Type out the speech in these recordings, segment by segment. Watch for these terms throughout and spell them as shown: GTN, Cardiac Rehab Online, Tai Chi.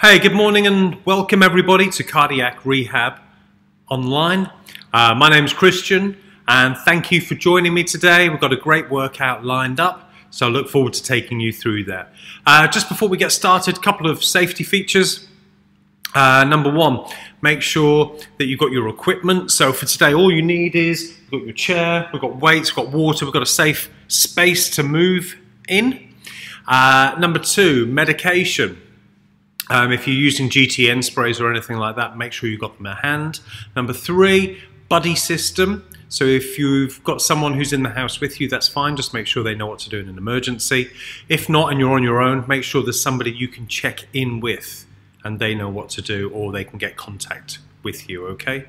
Hey, good morning and welcome everybody to Cardiac Rehab Online. My name's Christian and thank you for joining me today. We've got a great workout lined up, so I look forward to taking you through that. Just before we get started, a couple of safety features. Number one, make sure that you've got your equipment. So for today, all you need is you've got your chair, we've got weights, we've got water, we've got a safe space to move in. Number two, medication. If you're using GTN sprays or anything like that, make sure you've got them at hand. Number three, buddy system. So if you've got someone who's in the house with you, that's fine. Just make sure they know what to do in an emergency. If not and you're on your own, make sure there's somebody you can check in with and they know what to do, or they can get contact with you, okay?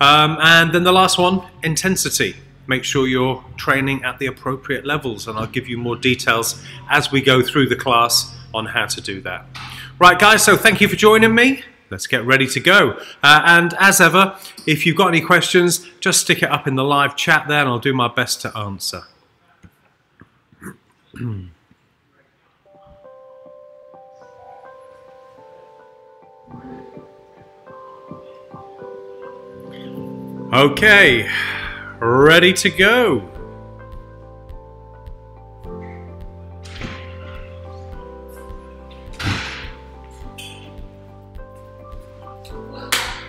And then the last one, intensity. Make sure you're training at the appropriate levels, and I'll give you more details as we go through the class on how to do that. Right guys, so thank you for joining me. Let's get ready to go. And as ever, if you've got any questions, just stick it up in the live chat there and I'll do my best to answer. Okay, ready to go.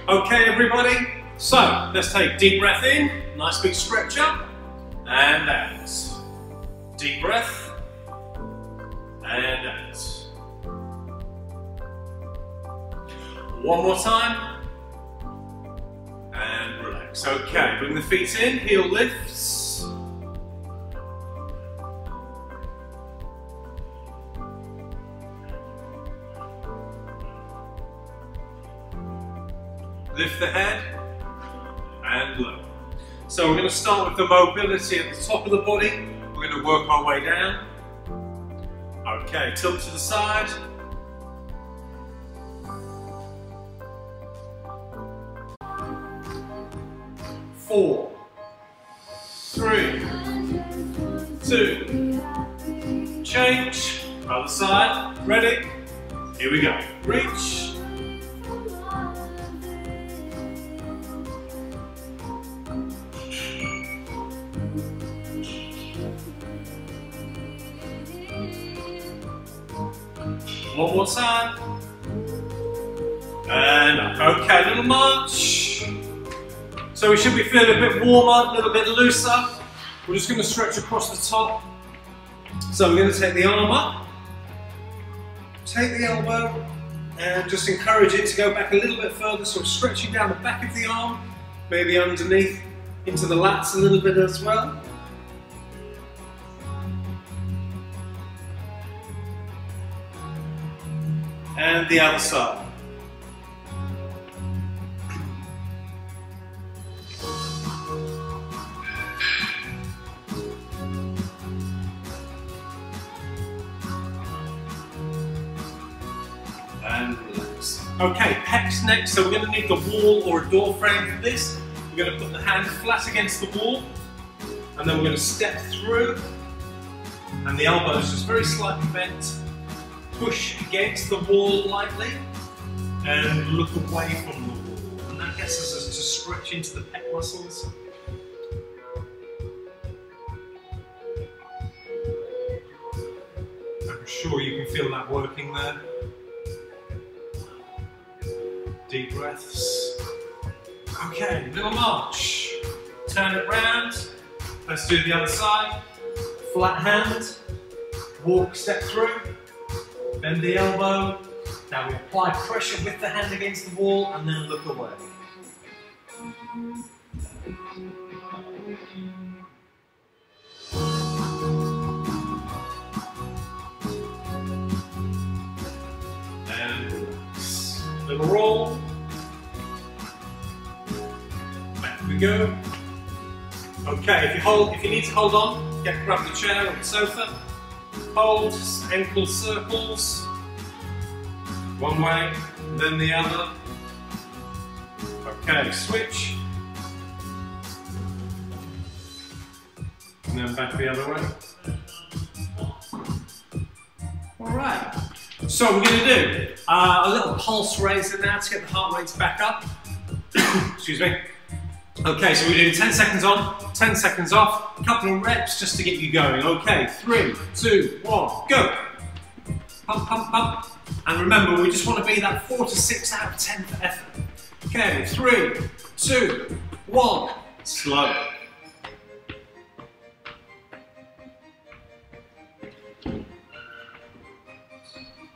Okay everybody, so let's take deep breath in, nice big stretch up, and out. Deep breath, and out. One more time, and relax. Okay, bring the feet in, heel lifts. Lift the head and lower. So we're going to start with the mobility at the top of the body. We're going to work our way down. Okay, tilt to the side. Four, three, two, change. Other side, ready? Here we go. Reach. One more time, and up. Okay, a little march. So we should be feeling a bit warmer, a little bit looser. We're just going to stretch across the top. So we're going to take the arm up, take the elbow, and just encourage it to go back a little bit further. So we're stretching down the back of the arm, maybe underneath, into the lats a little bit as well. And the other side. And relax. Okay, pecs next, so we're going to need the wall or a door frame for this. We're going to put the hand flat against the wall, and then we're going to step through, and the elbow is just very slightly bent. Push against the wall lightly and look away from the wall, and that gets us to stretch into the pec muscles. I'm sure you can feel that working there. Deep breaths. Okay, little march. Turn it round. Let's do the other side. Flat hand. Walk, step through. Bend the elbow, now we apply pressure with the hand against the wall and then look away. And relax. Little roll. Back we go. Okay, if you need to hold on, grab the chair or the sofa. Hold, ankle circles, one way, then the other. Okay, switch. And then back the other way. Alright, So we're going to do a little pulse raise in there to get the heart rates back up. Excuse me. Okay, so we're doing 10 seconds on, 10 seconds off, a couple of reps just to get you going. Okay, 3, 2, 1, go. Pump, pump, pump. And remember, we just want to be that 4 to 6 out of 10 for effort. Okay, 3, 2, 1, slow.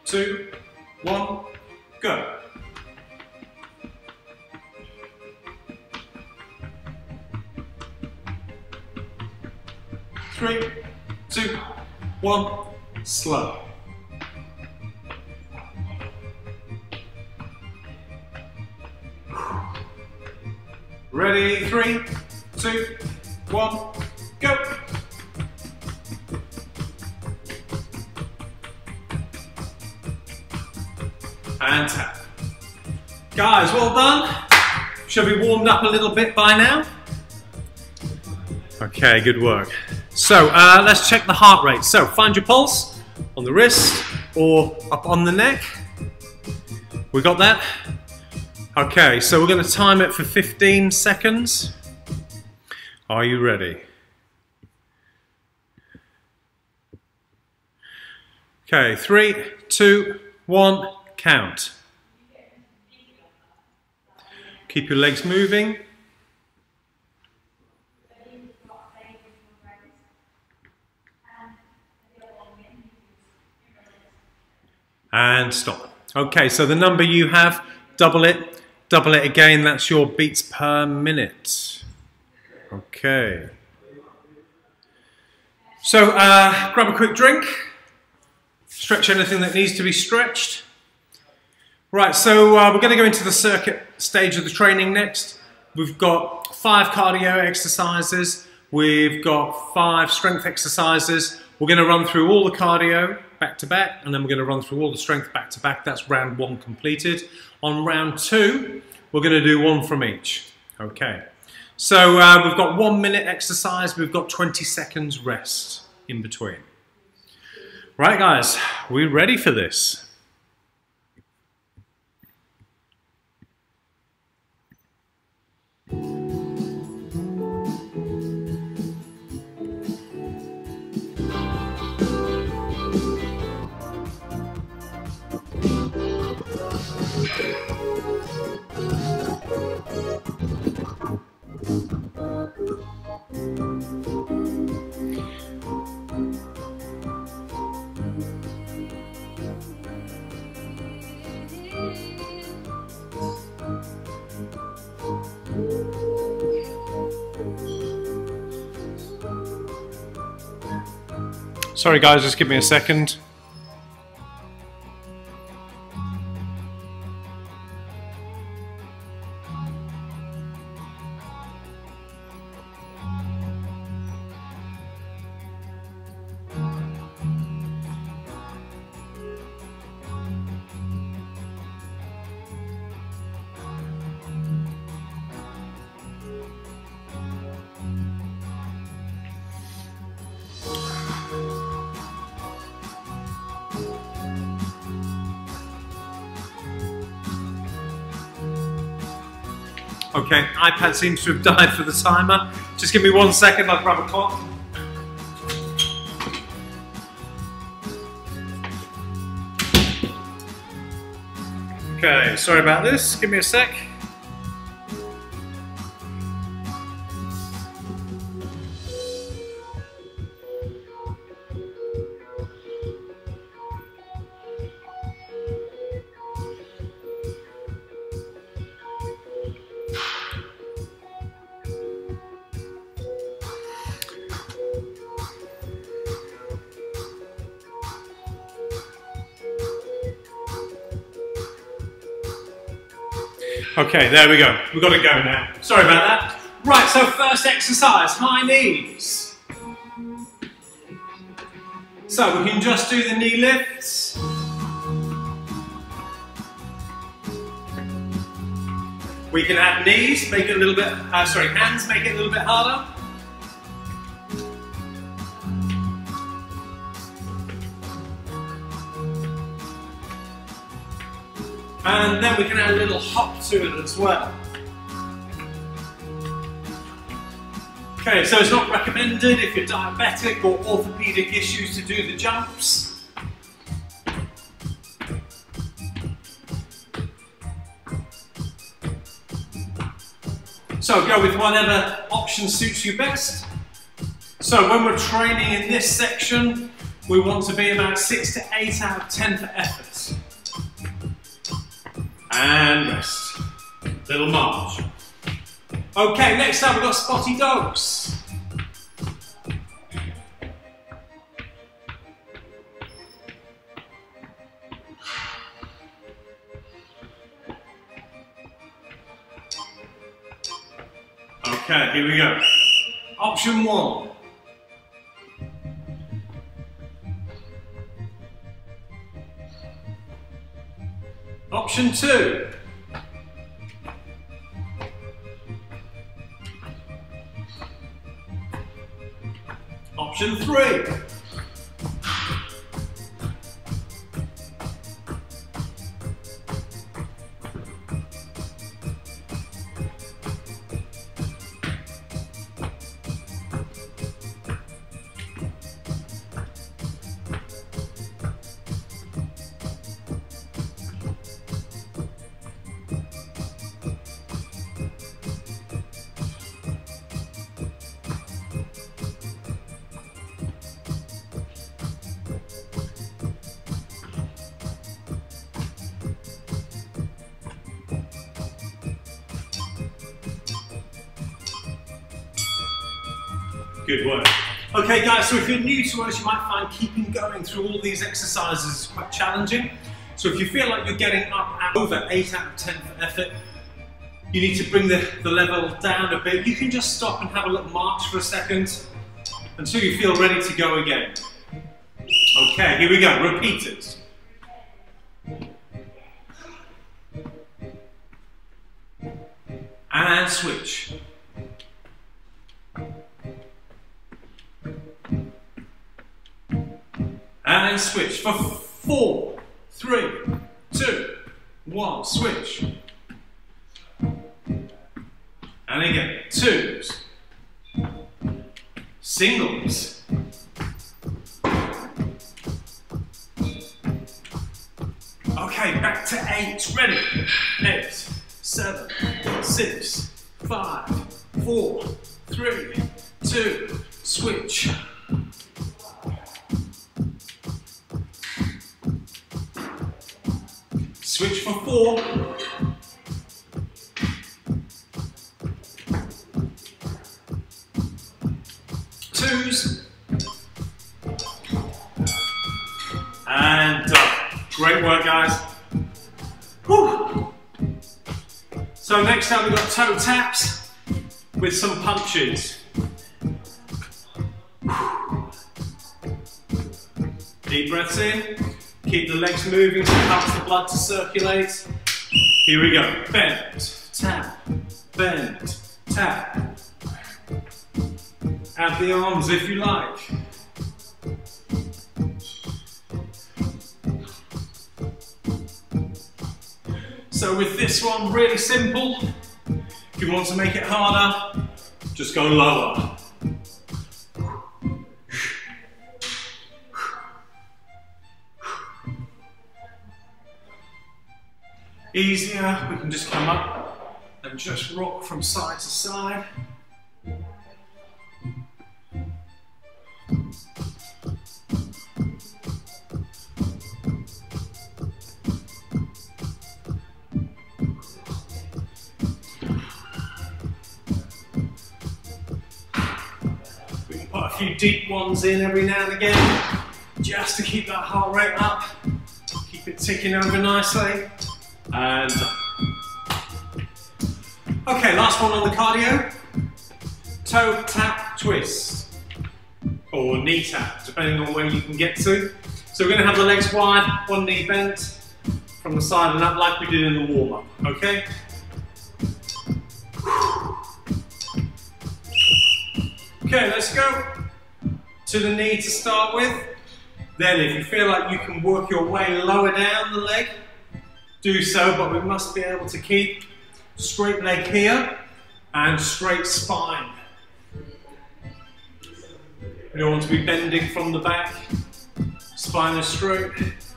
Two, one, go. Three, two, one, slow. Ready, 3, 2, 1, go. And tap. Guys, well done. Should be warmed up a little bit by now. Okay, good work. So let's check the heart rate. So find your pulse on the wrist or up on the neck. We got that? Okay, so we're going to time it for 15 seconds. Are you ready? Okay, 3, 2, 1, count. Keep your legs moving. And stop. Okay, so the number you have, double it. Double it again, that's your beats per minute. Okay. So grab a quick drink, stretch anything that needs to be stretched. Right, so we're going to go into the circuit stage of the training next. We've got 5 cardio exercises, we've got 5 strength exercises. We're going to run through all the cardio back to back, and then we're going to run through all the strength back to back. That's round 1 completed. On round 2, we're going to do 1 from each. Okay, so we've got 1 minute exercise, we've got 20 seconds rest in between. Right guys, are we ready for this? Sorry guys, just give me a second. Okay, iPad seems to have died for the timer. Just give me 1 second, I'll grab a clock. Okay, sorry about this, give me a sec. Okay, there we go. We've got to go now. Sorry about that. Right, so first exercise, high knees. So we can just do the knee lifts. We can add knees, make it a little bit, sorry, hands, make it a little bit harder. And then we can add a little hop to it as well. Okay, so it's not recommended if you're diabetic or orthopedic issues to do the jumps. So go with whatever option suits you best. So when we're training in this section, we want to be about 6 to 8 out of 10 for effort. And rest. Little march. Okay, next up we've got spotty dogs. Okay, here we go. Option one. Option two. Option three. Good work. Okay guys, so if you're new to us, you might find keeping going through all these exercises is quite challenging. So if you feel like you're getting up at over 8 out of 10 for effort, you need to bring the level down a bit. You can just stop and have a little march for a second until you feel ready to go again. Okay, here we go, repeat it. And switch. And switch for 4, 3, 2, 1, switch. And again, twos, singles, okay, back to 8, ready, 8, 7, 6, 5, 4, 3, 2, switch. Switch for 4. Twos. And done. Great work, guys. Whew. So next up, we've got toe taps with some punches. Deep breaths in. Keep the legs moving so it helps the blood to circulate. Here we go. Bend, tap, bend, tap. Add the arms if you like. So with this one, really simple. If you want to make it harder, just go lower. Easier, we can just come up and just rock from side to side. We can put a few deep ones in every now and again, just to keep that heart rate up, keep it ticking over nicely. And okay, last one on the cardio. Toe tap twist. Or knee tap, depending on where you can get to. So we're going to have the legs wide, one knee bent from the side and up like we did in the warm-up, okay? Okay, let's go to the knee to start with. Then if you feel like you can work your way lower down the leg, do so, but we must be able to keep straight leg here and straight spine. We don't want to be bending from the back. Spine is straight.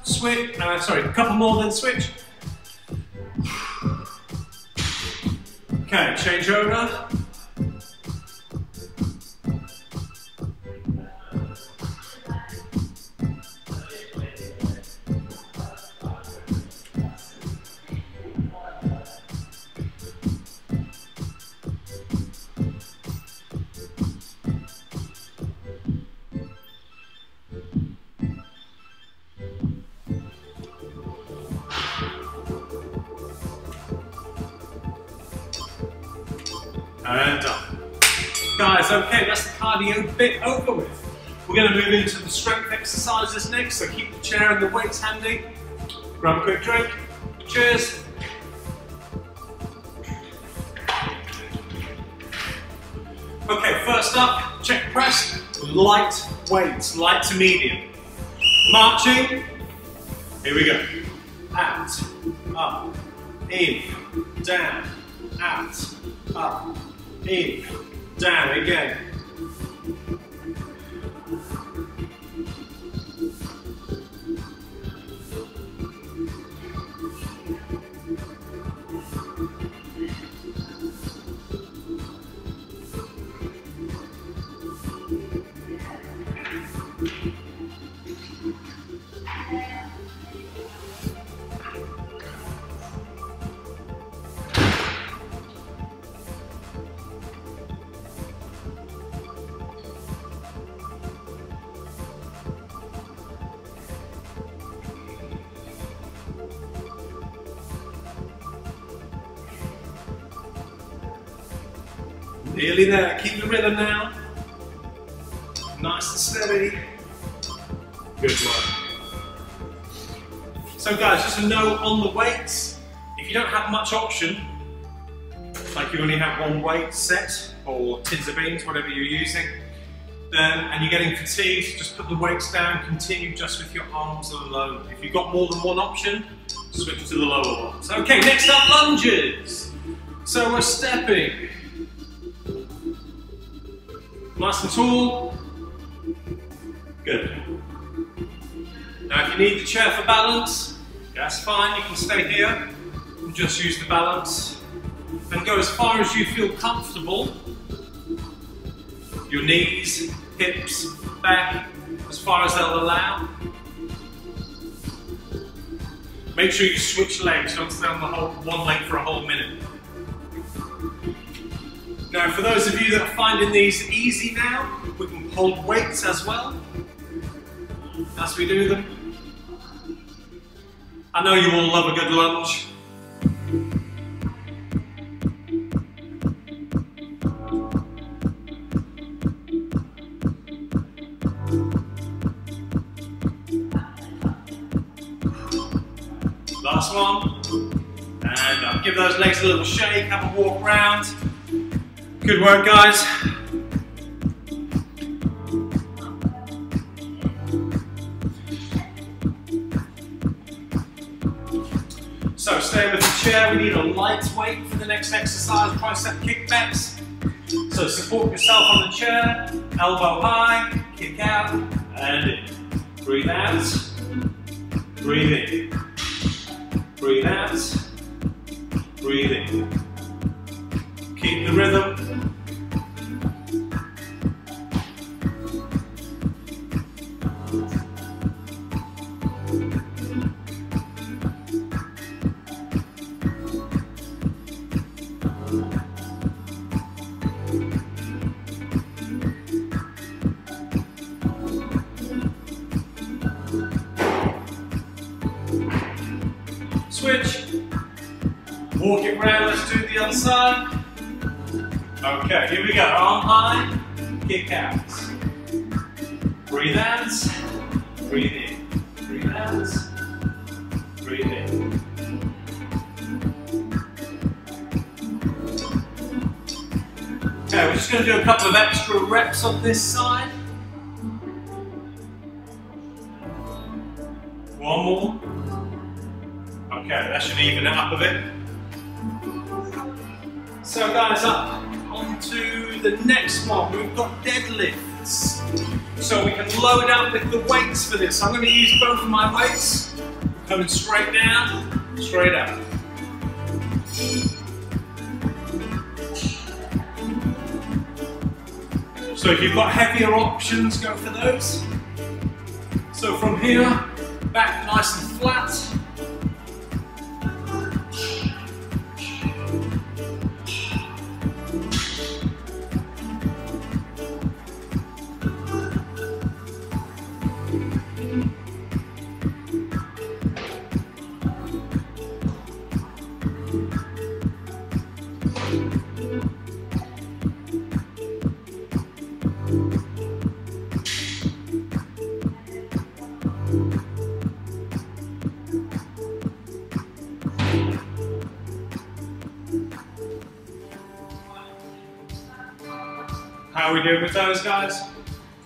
Switch, a couple more, then switch. Okay, change over. And done. Guys, okay, that's the cardio bit over with. We're going to move into the strength exercises next, so keep the chair and the weights handy. Grab a quick drink. Cheers. Okay, first up, check press, light weights, light to medium. Marching. Here we go. Out, up, in, down, out, up. In, down again. Nearly there, keep the rhythm now. Nice and steady. Good work. So guys, just a note on the weights. If you don't have much option, like you only have one weight set, or tins of beans, whatever you're using, then, and you're getting fatigued, just put the weights down, continue just with your arms alone. If you've got more than one option, switch to the lower ones. Okay, next up, lunges. So we're stepping. Nice and tall. Good. Now if you need the chair for balance, that's fine, you can stay here and just use the balance. And go as far as you feel comfortable. Your knees, hips, back, as far as they'll allow. Make sure you switch legs, don't stay on the whole, one leg for a whole minute. Now for those of you that are finding these easy now, we can hold weights as well, as we do them. I know you all love a good lunge. Last one. And I'll give those legs a little shake, have a walk round. Good work, guys. So, staying with the chair, we need a light weight for the next exercise, tricep kickbacks. So, support yourself on the chair, elbow high, kick out, and in. Breathe out, breathe in. Breathe out, breathe in. Keep the rhythm. Switch. Walk it round, let's do the other side. Okay, here we go. Arm high, kick out. Breathe out, breathe in. Breathe out, breathe in. Okay, we're just going to do a couple of extra reps on this side. One more. Okay, that should even it up a bit. So guys, up onto the next one. We've got deadlifts. So we can load up with the weights for this. I'm going to use both of my weights. Coming straight down, straight up. So if you've got heavier options, go for those. So from here, back nice and flat. How are we doing with those, guys?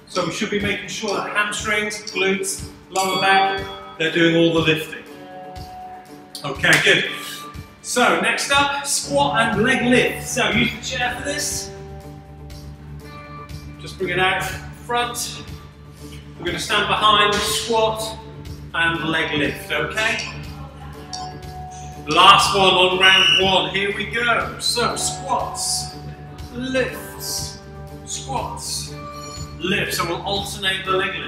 So we should be making sure that hamstrings, glutes, lower back, they're doing all the lifting. Okay, good. So next up, squat and leg lift. So use the chair for this. Just bring it out front. We're going to stand behind, squat and leg lift, okay? Last one on round one, here we go. So squats, lifts. Squats, lifts, and we'll alternate the leg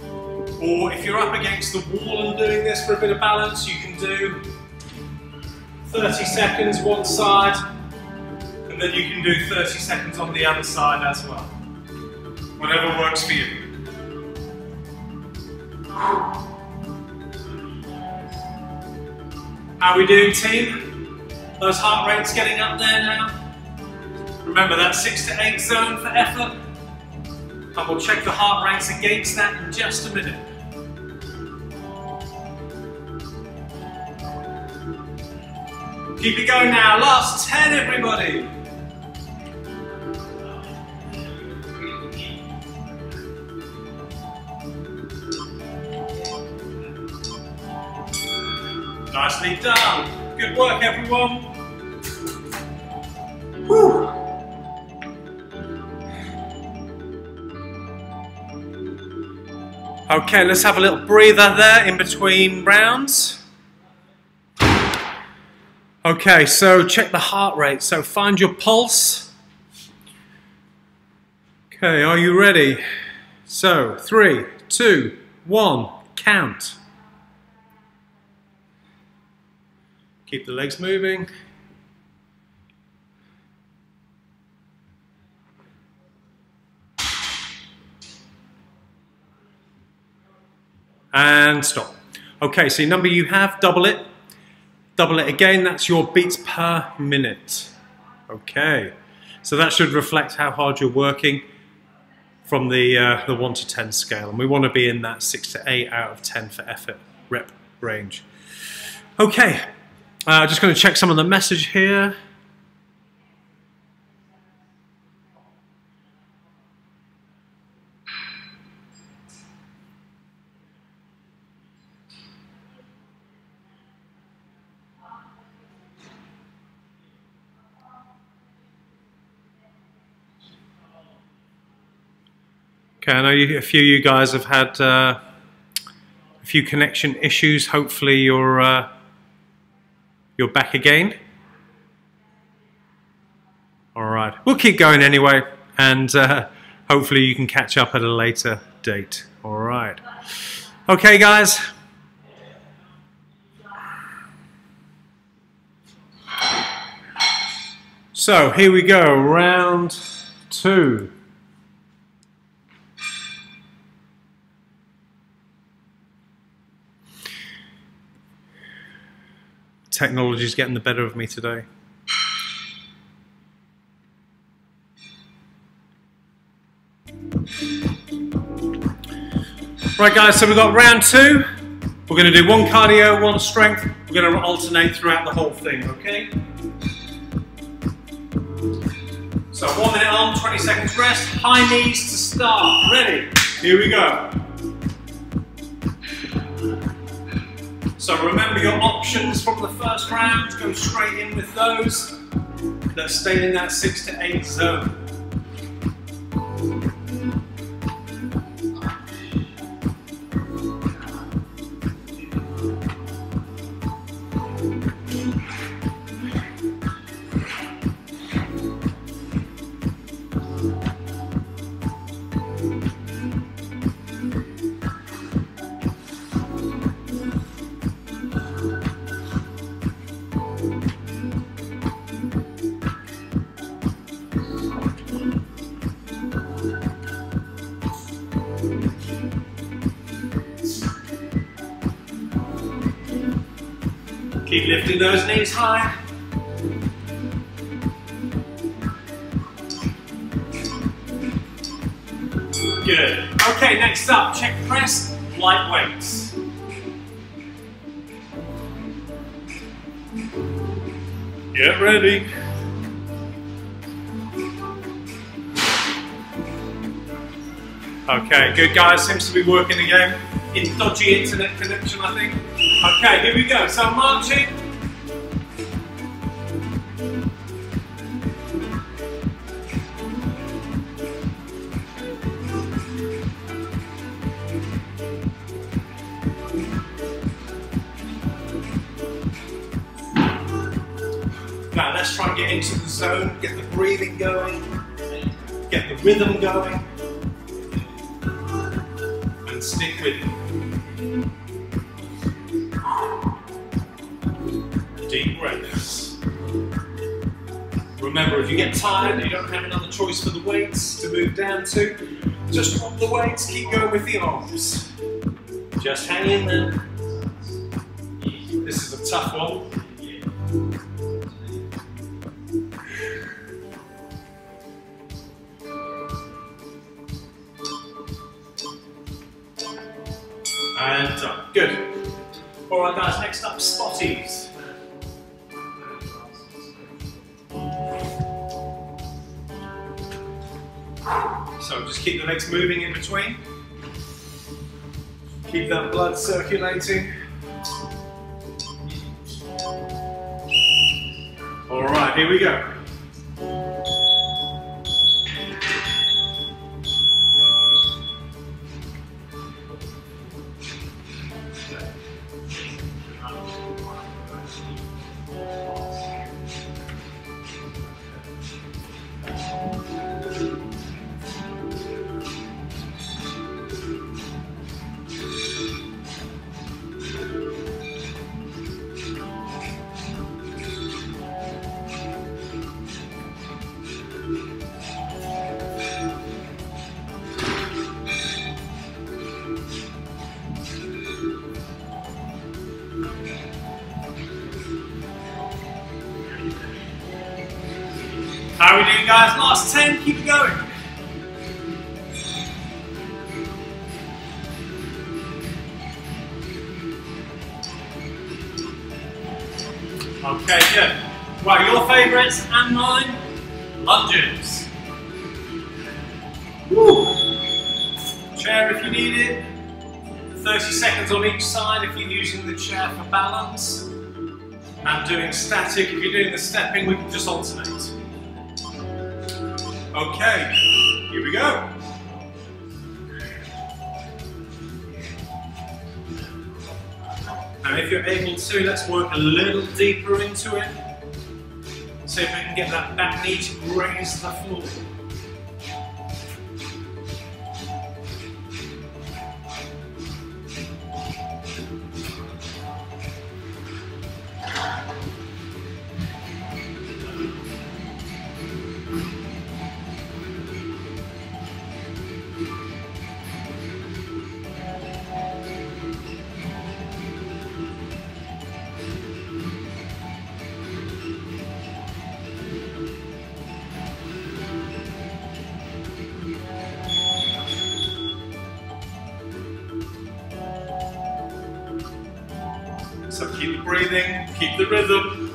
lift. Or if you're up against the wall and doing this for a bit of balance, you can do 30 seconds one side, and then you can do 30 seconds on the other side as well. Whatever works for you. How are we doing, team? Those heart rates getting up there now. Remember that 6 to 8 zone for effort. And we'll check the heart rates against that in just a minute. Keep it going now. Last 10, everybody. Nicely done. Good work, everyone. Woo. Okay, let's have a little breather there in between rounds. Okay, so check the heart rate. So find your pulse. Okay, are you ready? So 3, 2, 1, count. Keep the legs moving. And stop. Okay, so your number you have, double it. Double it again, that's your beats per minute. Okay, so that should reflect how hard you're working from the 1 to 10 scale. And we want to be in that 6 to 8 out of 10 for effort rep range. Okay. Just going to check some of the message here. Okay, I know a few of you guys have had a few connection issues. Hopefully you're back again. All right, we'll keep going anyway, and hopefully you can catch up at a later date. All right. Okay, guys. So here we go, round two. Technology's getting the better of me today. Right, guys, so we've got round two. We're going to do one cardio, one strength. We're going to alternate throughout the whole thing, okay? So 1 minute on, 20 seconds rest. High knees to start. Ready? Here we go. So remember your options from the first round, go straight in with those. Let's stay in that 6 to 8 zone. Keep lifting those knees high. Good. Okay, next up, check press, light weights. Get ready. Okay, good guys, seems to be working again. It's dodgy internet connection, I think. Okay, here we go. So marching. Now let's try and get into the zone, get the breathing going, get the rhythm going, and stick with it. Deep breaths. Remember, if you get tired and you don't have another choice for the weights to move down to, just drop the weights, keep going with the arms. Just hang in there. This is a tough one. And done. Good. Alright guys, next up, spotties. So just keep the legs moving in between. Keep that blood circulating. All right, here we go. How are we doing, guys? Last 10, keep it going. Okay, good. Right, your favourites and mine, lunges. Woo. Chair if you need it. 30 seconds on each side if you're using the chair for balance. And doing static, if you're doing the stepping, we can just alternate. Okay, here we go. Now if you're able to, let's work a little deeper into it. See if we can get that back knee to graze the floor. So keep the breathing, keep the rhythm.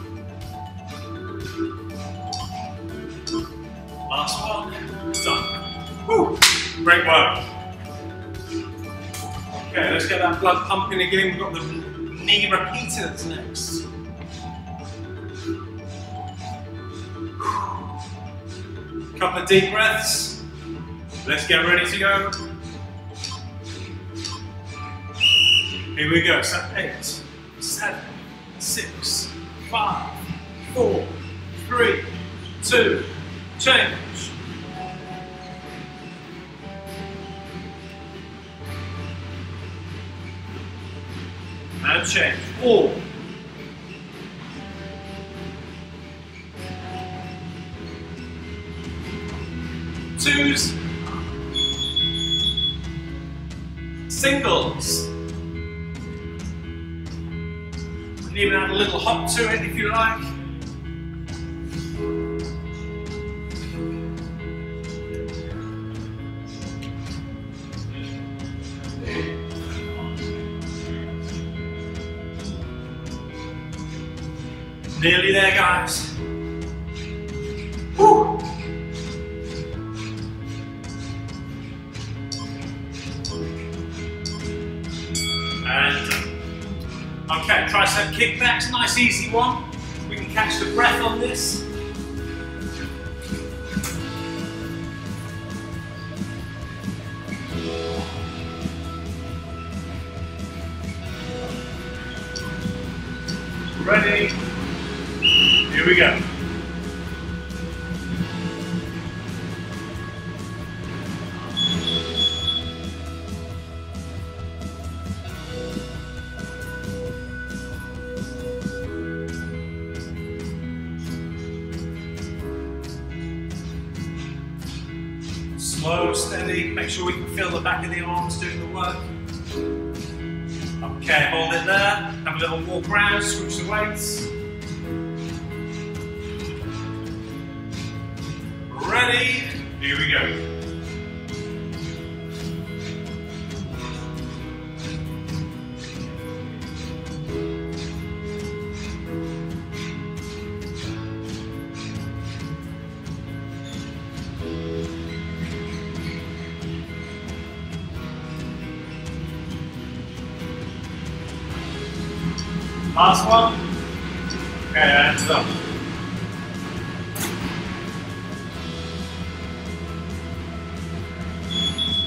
Last one, done. Woo! Great work. Okay, let's get that blood pumping again. We've got the knee repeaters next. Couple of deep breaths. Let's get ready to go. Here we go. So 8, 7, 6, 5, 4, 3, 2, change. And change. 4, 2s, singles. You can even add a little hop to it if you like. Nearly there, guys. Woo. And okay, tricep kickbacks, nice easy one. We can catch the breath on this. Ready? Here we go. Slow, steady, make sure we can feel the back of the arms doing the work. Okay, hold it there, have a little walk around, switch the weights. Ready? Here we go. Last one. Okay, hands up.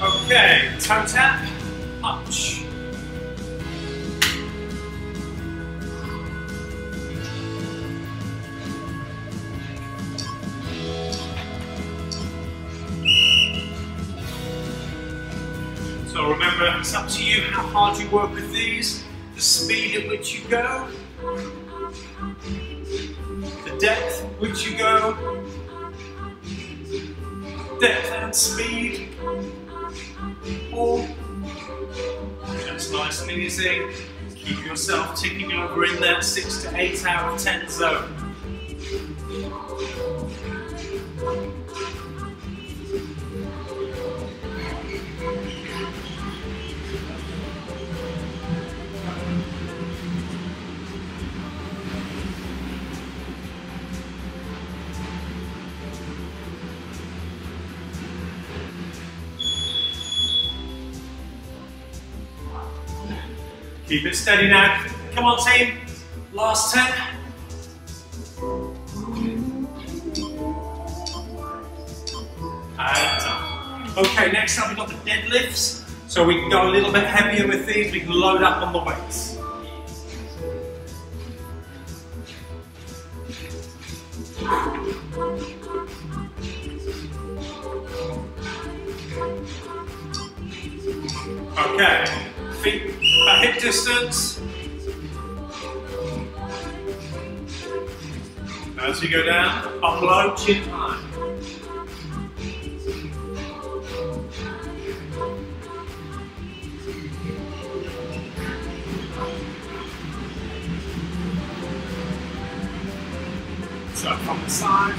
Okay, toe tap, punch. So remember, it's up to you how hard you work with these. The speed at which you go, the depth at which you go, depth and speed, all just nice and easy. Keep yourself ticking over in that 6 to 8 out of 10 zone. Keep it steady now. Come on, team. Last 10. And done. Okay, next up we've got the deadlifts. So we can go a little bit heavier with these. We can load up on the weights. Okay, feet at hip distance. As you go down, up low, chin high. So from the side.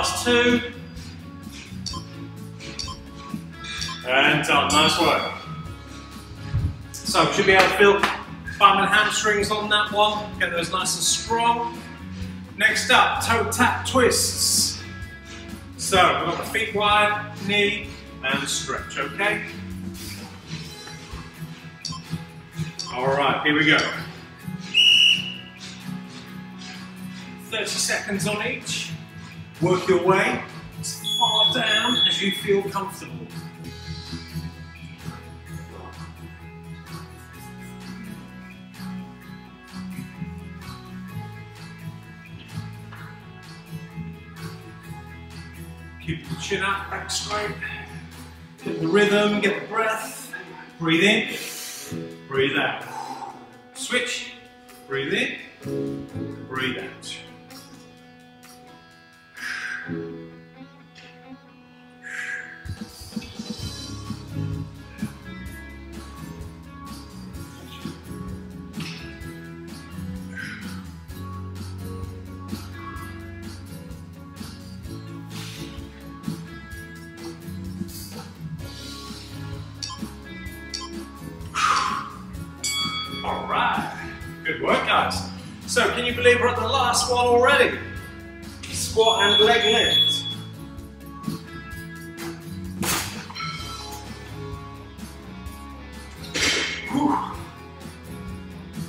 last two. And done, nice work. So, should be able to feel bum and hamstrings on that one. Get those nice and strong. Next up, toe tap twists. So, we've got the feet wide, knee, and stretch, okay? All right, here we go. 30 seconds on each. Work your way as far down as you feel comfortable. Keep the chin up, back straight. Get the rhythm, get the breath. Breathe in. Breathe out. Switch. Breathe in. Breathe out. Good work, guys. So, can you believe we're at the last one already? Squat and leg lift. Whew.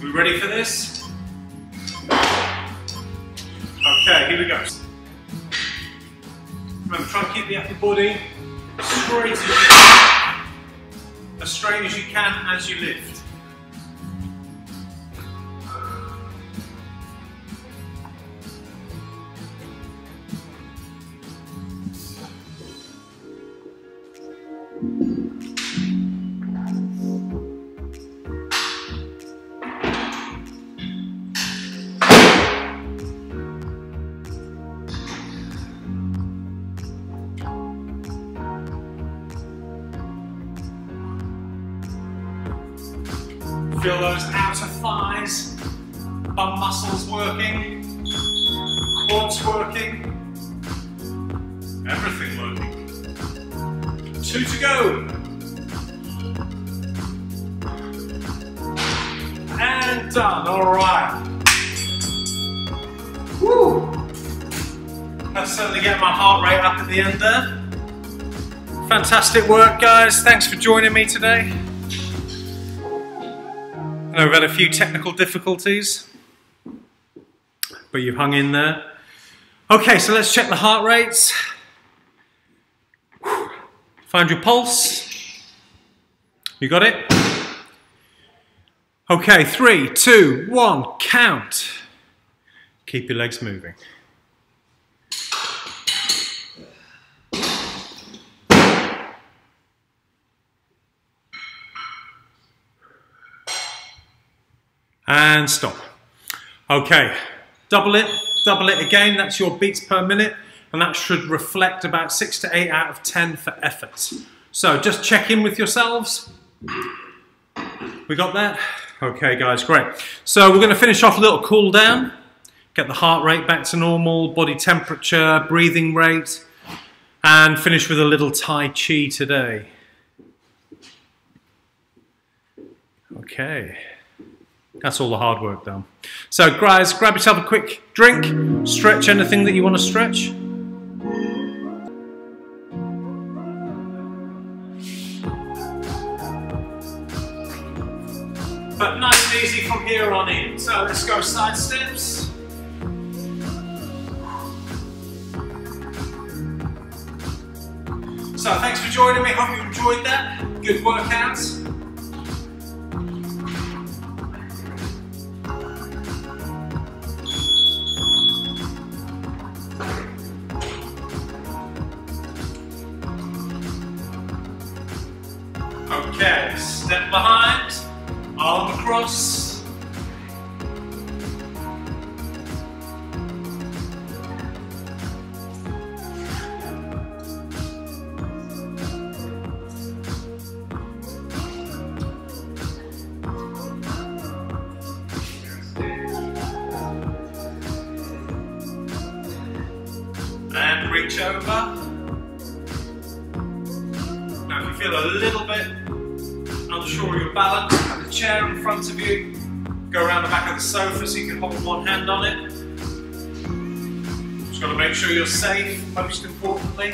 We ready for this? Okay, here we go. Remember, try and keep the upper body straight as you can, as straight as you can as you lift. Feel those outer thighs, bum muscles working, quads working, everything working. 2 to go. And done, all right. Woo! That certainly got my heart rate up at the end there. Fantastic work, guys. Thanks for joining me today. I know we've had a few technical difficulties, but you've hung in there. Okay, so let's check the heart rates. Find your pulse. You got it? Okay, 3, 2, 1, count. Keep your legs moving. And stop. Okay, double it again. That's your beats per minute, and that should reflect about 6 to 8 out of 10 for effort. So just check in with yourselves. We got that? Okay, guys, great. So we're going to finish off a little cool down, get the heart rate back to normal, body temperature, breathing rate, and finish with a little Tai Chi today. Okay. That's all the hard work done. So guys, grab yourself a quick drink, stretch anything that you want to stretch. But nice and easy from here on in. So let's go side steps. So thanks for joining me, hope you enjoyed that. Good workouts. Okay, step behind, arm across. And reach over. Now if you feel a little bit unsure of your balance, have a chair in front of you, go around the back of the sofa so you can hop one hand on it. Just got to make sure you're safe, most importantly.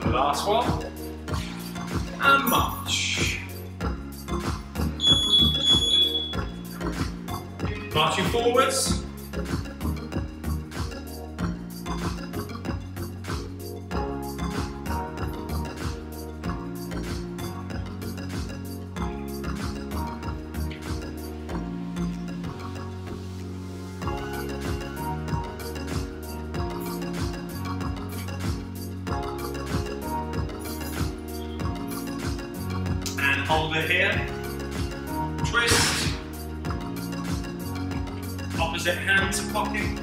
The last one. And march. Marching forwards. Hold it here, twist, opposite hand to pocket.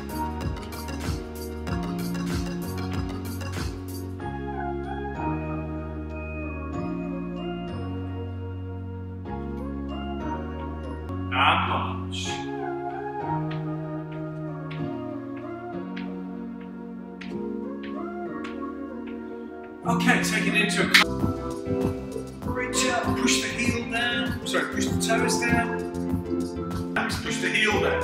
And march. Okay, take it into a reach up, push the heel down, sorry, push the toes down, next push the heel down,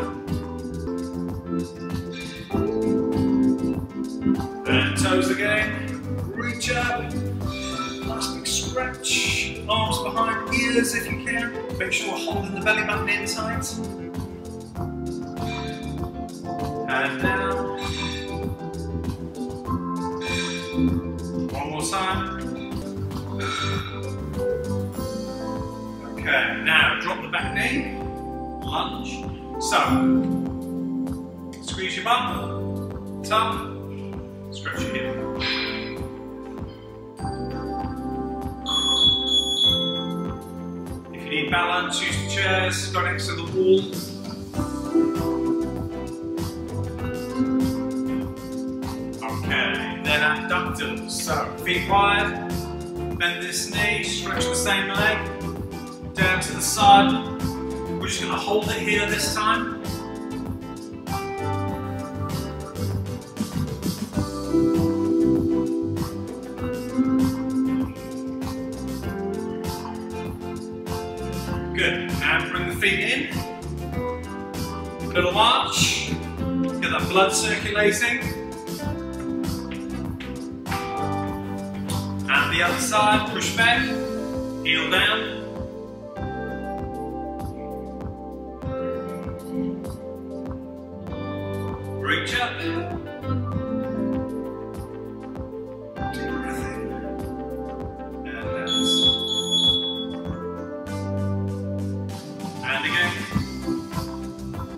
then toes again, reach up, nice big stretch, arms behind ears if you can, make sure you're holding the belly button in tight, and down, one more time. Okay, now drop the back knee, lunge. So, squeeze your bum, tuck, stretch your hip. If you need balance, use the chairs, go next to the wall. Okay, then abductors. So, feet wide, bend this knee, stretch the same leg. Down to the side, we're just going to hold it here this time. Good, and bring the feet in, little march, get that blood circulating, and the other side, push back, heel down. Reach up, deep breath in, and dance. And again. And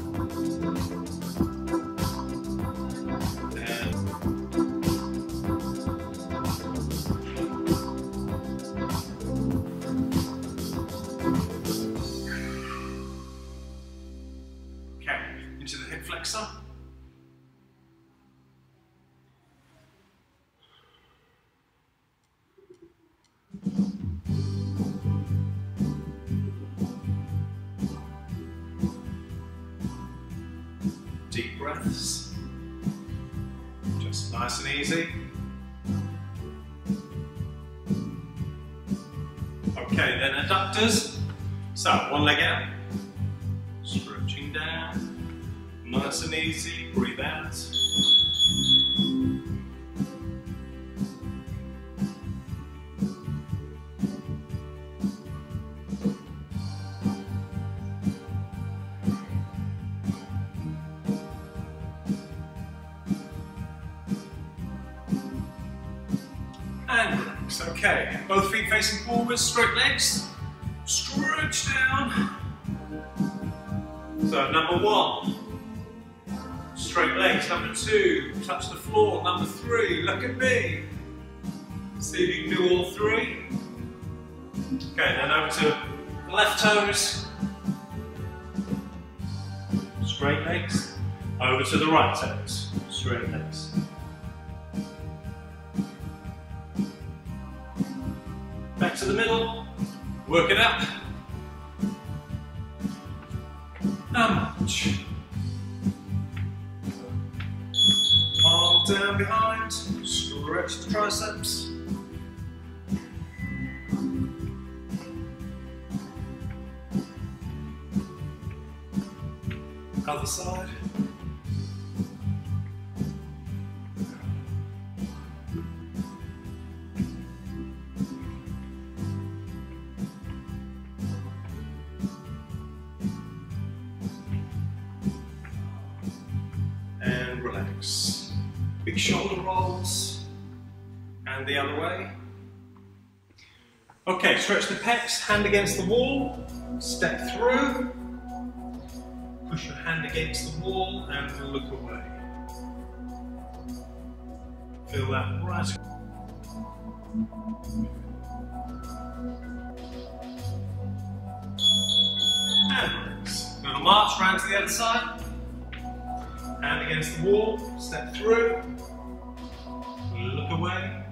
okay, into the hip flexor. Deep breaths, just nice and easy. Okay, then adductors. So, one leg out, stretching down, nice and easy, breathe out. And relax. Okay, both feet facing forwards, straight legs, stretch down. So number one, straight legs. Number two, touch the floor. Number three, look at me. See if you can do all three. Okay, then over to left toes, straight legs. Over to the right toes, straight legs. Back to the middle, work it up, and march. down behind, stretch the triceps. Other side. And relax. Big shoulder rolls. And the other way. Okay, stretch the pecs, hand against the wall, step through. Push your hand against the wall and look away. Feel that right. And relax. Now march round to the other side. Hand against the wall, step through. Look away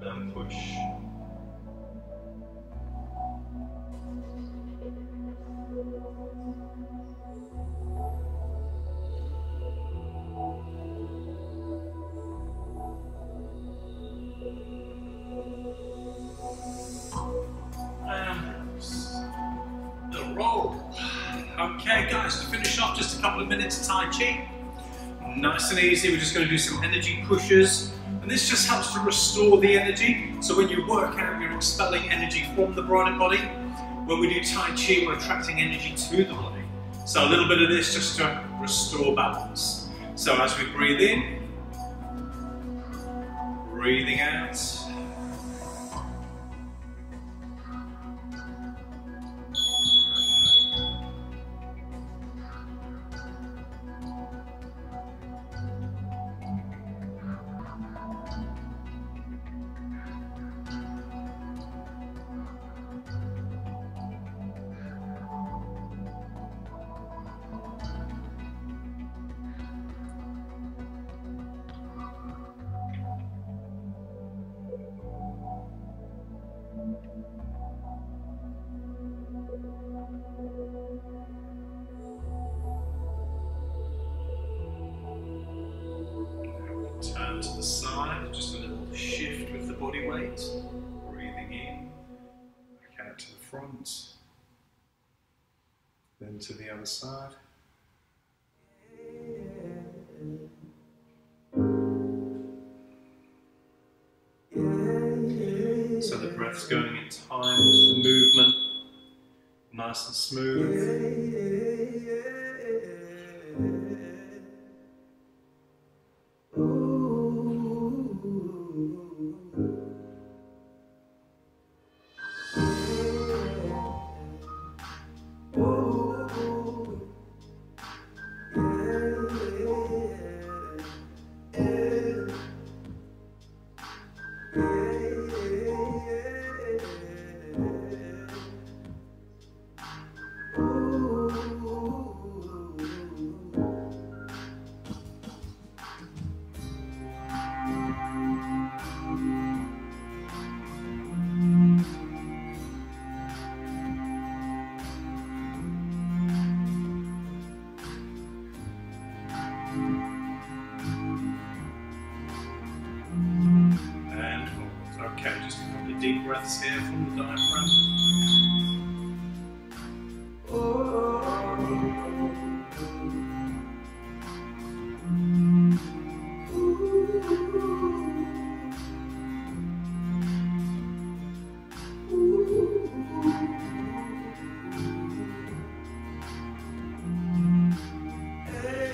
and push. Roll. Okay guys, to finish off, just a couple of minutes of Tai Chi. Nice and easy, we're just going to do some energy pushes. And this just helps to restore the energy. So when you work out, you're expelling energy from the body. When we do Tai Chi, we're attracting energy to the body. So a little bit of this just to restore balance. So as we breathe in, breathing out. Turn to the side, just a little shift with the body weight. Breathing in, back out to the front, then to the other side. So the breath's going in time with the movement, nice and smooth. Okay, just a couple of deep breaths here from the diaphragm.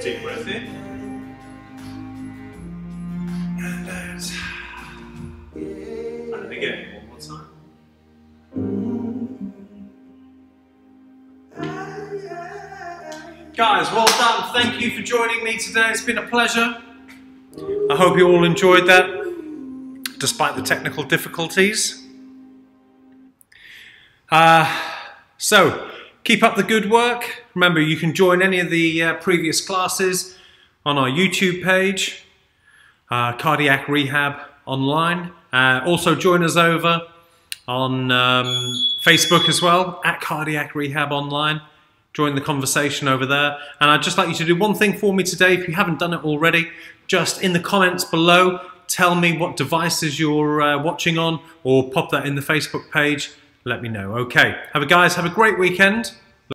Deep breath in. And out. Again, one more time. Guys, well done. Thank you for joining me today. It's been a pleasure. I hope you all enjoyed that, despite the technical difficulties. So, keep up the good work. Remember, you can join any of the previous classes on our YouTube page, Cardiac Rehab Online. Also join us over on Facebook as well, at Cardiac Rehab Online. join the conversation over there. And I'd just like you to do one thing for me today, if you haven't done it already, just in the comments below, tell me what devices you're watching on, or pop that in the Facebook page, let me know. Okay, have a great weekend.